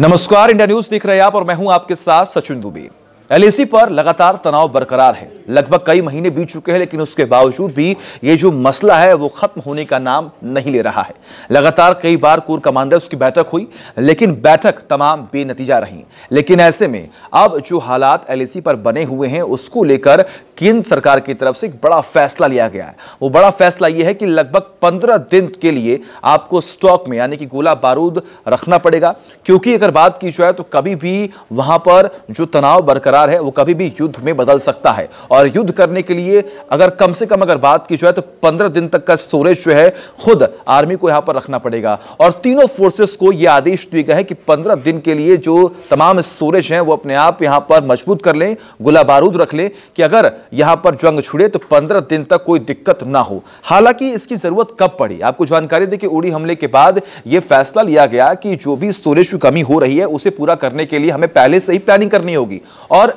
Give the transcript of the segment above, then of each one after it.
नमस्कार, India news देख रहे हैं आप और मैं हूं आपके साथ सचिन दुबे। LAC पर लगातार तनाव बरकरार है। लगभग कई महीने बीत चुके हैं, लेकिन उसके बावजूद भी ये जो मसला है वो खत्म होने का नाम नहीं ले रहा है। लगातार कई बार कोर कमांडर्स की बैठक हुई, लेकिन बैठक तमाम बेनतीजा रही। लेकिन ऐसे में अब जो हालात LAC पर बने हुए हैं उसको लेकर केंद्र सरकार की तरफ से एक बड़ा फैसला लिया गया है। वो बड़ा फैसला ये है कि लगभग 15 दिन के लिए आपको स्टॉक में यानी कि गोला बारूद रखना पड़ेगा, क्योंकि अगर बात की जाए तो कभी भी वहां पर जो तनाव बरकरार है वो कभी भी युद्ध में बदल सकता है। और युद्ध करने के लिए अगर कम से कम अगर बात की जाए तो 15 दिन तक का स्टोरेज जो है खुद आर्मी को यहां पर रखना पड़ेगा। और तीनों फोर्सेस को यह आदेश दिया गया है कि 15 दिन के लिए जो तमाम स्टोरेज है वो अपने आप यहां पर मजबूत कर लें, गोला बारूद रख लें कि अगर यहां पर जंग छुड़े तो 15 दिन तक कोई दिक्कत ना हो। हालांकि इसकी जरूरत कब पड़ी, आपको जानकारी दें कि उड़ी हमले के बाद यह फैसला लिया गया कि जो भी स्टोरेज की कमी हो रही है उसे पूरा करने के लिए हमें पहले से ही प्लानिंग करनी होगी। और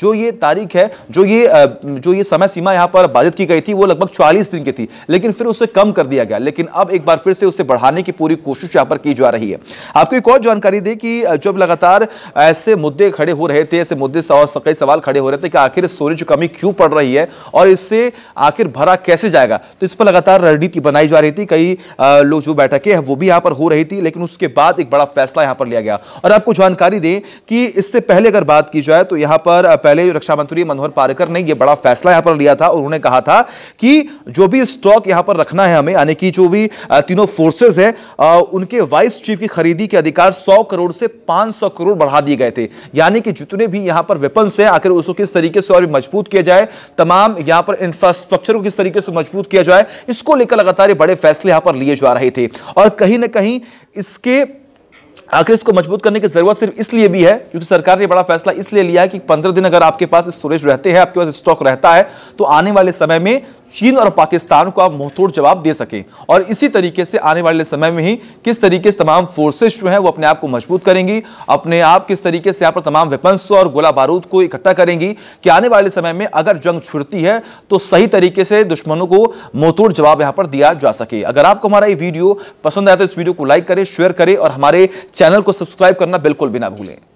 जो ये तारीख है, जो ये समय सीमा यहाँ पर बाधित की गई थी वो लगभग 40 दिन की थी, लेकिन फिर उसे कम कर दिया गया। लेकिन अब एक बार फिर से उसे बढ़ाने की पूरी कोशिश यहाँ पर की जा रही है। आपको एक और जानकारी दें कि जब लगातार ऐसे मुद्दे खड़े हो रहे थे, ऐसे मुद्दे और कई सवाल खड़े हो रहे थे कि आखिर स्टोरेज की कमी क्यों पड़ रही है और इससे आखिर भरा कैसे जाएगा, तो इस पर लगातार रणनीति बनाई जा रही थी। कई लोग जो बैठकें हैं वो भी यहाँ पर हो रही थी, लेकिन उसके बाद एक बड़ा फैसला यहाँ पर लिया गया। और आपको जानकारी दें कि इससे पहले अगर बात की जाए तो यहाँ पर पहले रक्षा मंत्री मनोहर पारिकर ने यह बड़ा फैसला यहां पर लिया था। उन्होंने कहा था कि जो भी स्टॉक यहां पर रखना है हमें, यानी कि जो भी तीनों फोर्सेस हैं उनके वाइस चीफ की खरीदी के अधिकार 100 करोड़ से 500 करोड़ बढ़ा दिए गए थे। यानी कि जितने भी यहां पर वेपन्स हैं आखिर उसको किस तरीके से और मजबूत किया जाए, तमाम यहां पर इंफ्रास्ट्रक्चर को किस तरीके से मजबूत किया जाए, इसको लेकर लगातार बड़े फैसले यहां पर लिए जा रहे थे। और कहीं ना कहीं इसके आखिर इसको मजबूत करने की जरूरत सिर्फ इसलिए भी है क्योंकि सरकार ने बड़ा फैसला इसलिए लिया है कि 15 दिन अगर आपके पास स्टोरेज रहते हैं, आपके पास स्टॉक रहता है, तो आने वाले समय में चीन और पाकिस्तान को आप मुंहतोड़ जवाब दे सकें। और इसी तरीके से आने वाले समय में ही किस तरीके से तमाम फोर्सेस जो हैं वो अपने आप को मजबूत करेंगी, अपने आप किस तरीके से यहाँ पर तमाम वेपन्स और गोला बारूद को इकट्ठा करेंगी कि आने वाले समय में अगर जंग छिड़ती है तो सही तरीके से दुश्मनों को मुंहतोड़ जवाब यहाँ पर दिया जा सके। अगर आपको हमारा ये वीडियो पसंद आया तो इस वीडियो को लाइक करें, शेयर करें और हमारे चैनल को सब्सक्राइब करना बिल्कुल भी ना भूलें।